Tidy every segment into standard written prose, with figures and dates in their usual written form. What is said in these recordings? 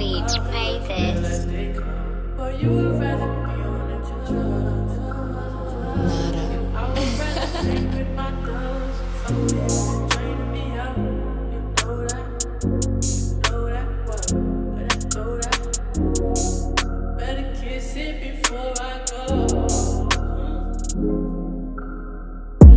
beat basis. You would rather be on a drugs. I would rather drink with my thugs. Fuck with you and draining me out. You know that. Know that what? Know that. Better kiss it before I go. You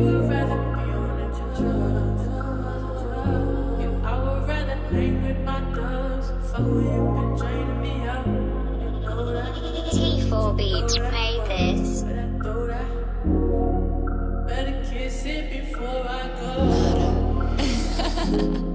would rather be on a drugs. You, I would rather hang with my thugs. Fuck who you been draining me out. You know that. T4 Beats made this. Better kiss it before I go.